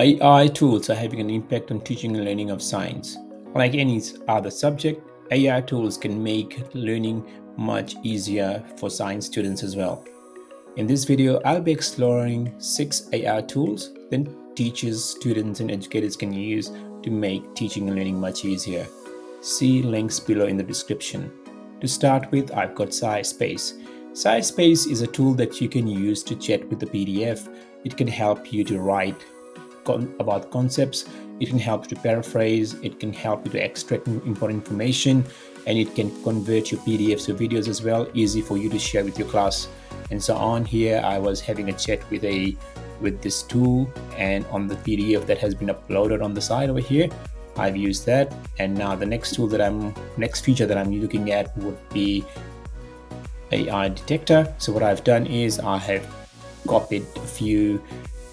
AI tools are having an impact on teaching and learning of science. Like any other subject, AI tools can make learning much easier for science students as well. In this video, I'll be exploring 6 AI tools that teachers, students, and educators can use to make teaching and learning much easier. See links below in the description. To start with, I've got SciSpace. SciSpace is a tool that you can use to chat with the PDF. It can help you to write about concepts, it can help to paraphrase, it can help you to extract important information, and it can convert your PDFs to videos as well, easy for you to share with your class and so on. Here I was having a chat with this tool, and on the PDF that has been uploaded on the side over here, I've used that. And now the next tool that next feature that I'm looking at would be AI detector. So what I've done is I have copied a few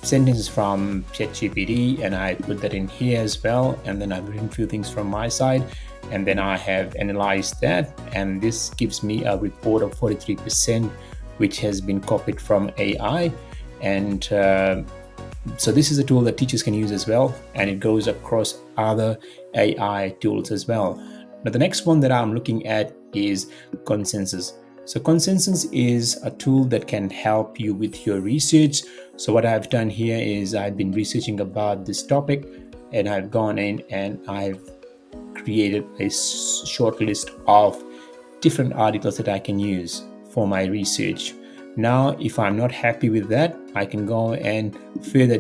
sentences from ChatGPT and I put that in here as well, and then I've written a few things from my side, and then I have analyzed that, and this gives me a report of 43% which has been copied from AI. And so this is a tool that teachers can use as well, and it goes across other AI tools as well. Now the next one that I'm looking at is Consensus. So Consensus is a tool that can help you with your research. So what I've done here is I've been researching about this topic, and I've gone in and I've created a short list of different articles that I can use for my research. Now, if I'm not happy with that, I can go and further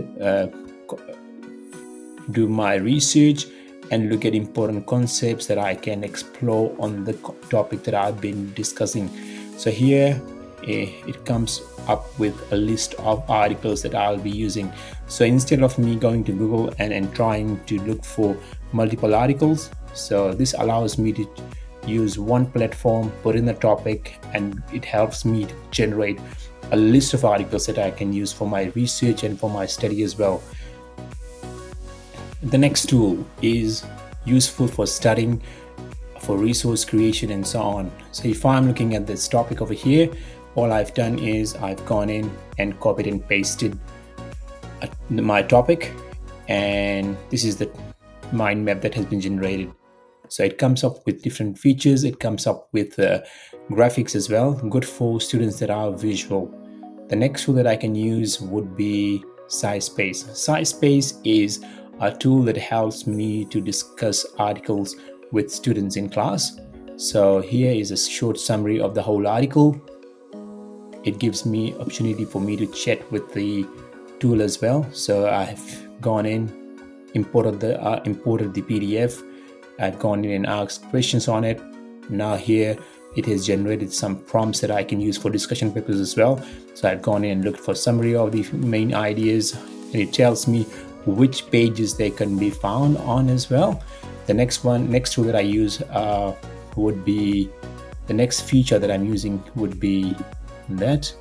do my research and look at important concepts that I can explore on the topic that I've been discussing. So here it comes up with a list of articles that I'll be using. So instead of me going to Google and trying to look for multiple articles, so this allows me to use one platform, put in the topic, and it helps me to generate a list of articles that I can use for my research and for my study as well. The next tool is useful for studying, for resource creation and so on. So if I'm looking at this topic over here, all I've done is I've gone in and copied and pasted my topic, and this is the mind map that has been generated. So it comes up with different features, it comes up with graphics as well, good for students that are visual. The next tool that I can use would be SciSpace. SciSpace is a tool that helps me to discuss articles with students in class. So here is a short summary of the whole article. It gives me opportunity for me to chat with the tool as well. So I've gone in, imported the PDF. I've gone in and asked questions on it. Now here it has generated some prompts that I can use for discussion purposes as well. So I've gone in and looked for summary of the main ideas, and it tells me which pages they can be found on as well. The next tool that I use would be, the next feature that I'm using would be that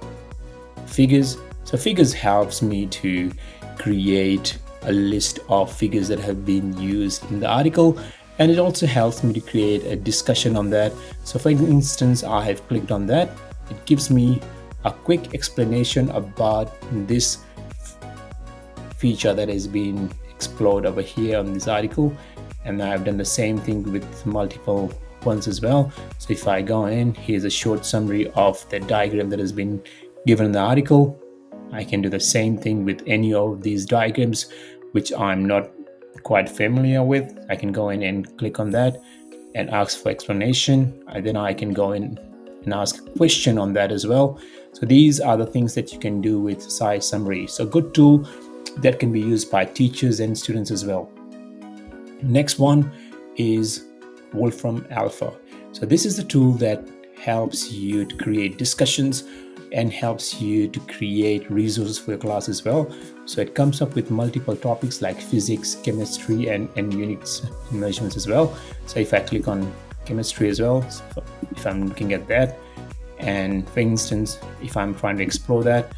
figures. So figures helps me to create a list of figures that have been used in the article, and it also helps me to create a discussion on that. So for instance, I have clicked on that. It gives me a quick explanation about this feature that has been explored over here on this article, and I've done the same thing with multiple ones as well. So if I go in, here's a short summary of the diagram that has been given in the article. I can do the same thing with any of these diagrams which I'm not quite familiar with. I can go in and click on that and ask for explanation, and then I can go in and ask a question on that as well. So these are the things that you can do with SciSummary. So good tool that can be used by teachers and students as well. Next one is Wolfram Alpha. So this is the tool that helps you to create discussions and helps you to create resources for your class as well. So it comes up with multiple topics like physics, chemistry, and units and measurements as well. So if I click on chemistry as well, so if I'm looking at that, and for instance, if I'm trying to explore that,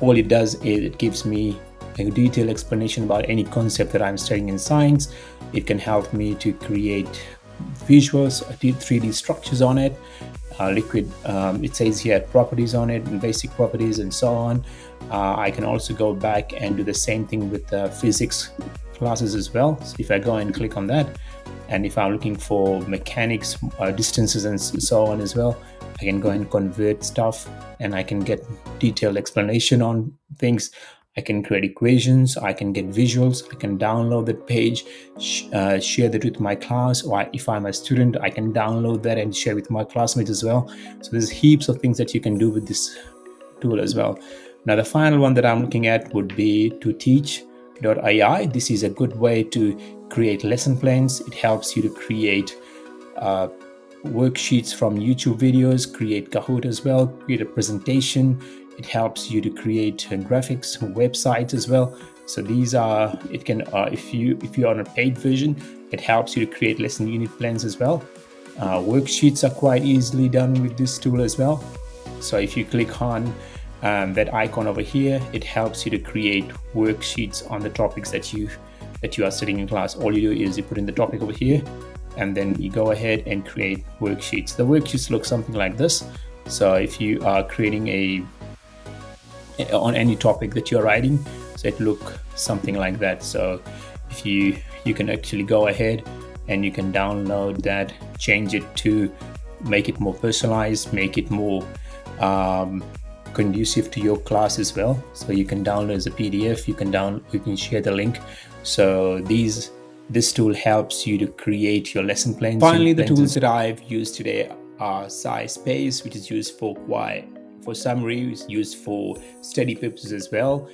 all it does is it gives me a detailed explanation about any concept that I'm studying in science. It can help me to create visuals, 3D structures on it, liquid, it says here properties on it and basic properties and so on. I can also go back and do the same thing with the physics classes as well. So if I go and click on that, and if I'm looking for mechanics, distances and so on as well, I can go and convert stuff and I can get detailed explanation on things. I can create equations, I can get visuals, I can download that page, share that with my class, or if I'm a student, I can download that and share with my classmates as well. So there's heaps of things that you can do with this tool as well. Now the final one that I'm looking at would be ToTeach.ai. This is a good way to create lesson plans. It helps you to create worksheets from YouTube videos, create Kahoot as well, create a presentation. It helps you to create graphics, websites as well. So these are, it can, if you're on a paid version, it helps you to create lesson unit plans as well. Worksheets are quite easily done with this tool as well. So if you click on that icon over here, it helps you to create worksheets on the topics that you are studying in class. All you do is you put in the topic over here, and then you go ahead and create worksheets. The worksheets look something like this. So if you are creating a on any topic that you're writing, so it look something like that. So if you can actually go ahead and you can download that, change it to make it more personalized, make it more conducive to your class as well. So you can download as a PDF, you can share the link. So this tool helps you to create your lesson plans. Finally, the tools that I've used today are SciSpace, which is used for summary, is used for study purposes as well.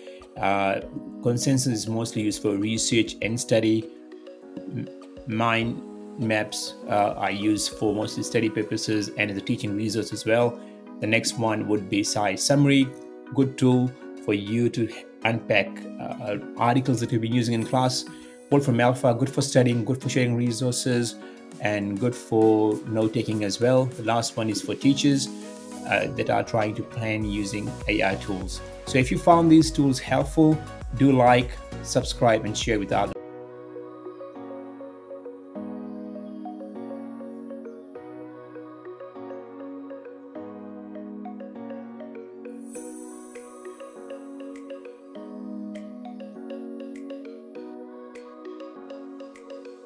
Consensus is mostly used for research and study. Mind maps are used for mostly study purposes and as a teaching resource as well. The next one would be SciSummary, good tool for you to unpack articles that you'll be using in class. Wolfram Alpha, good for studying, good for sharing resources, and good for note-taking as well. The last one is for teachers that are trying to plan using AI tools. So if you found these tools helpful, do like, subscribe, and share with others.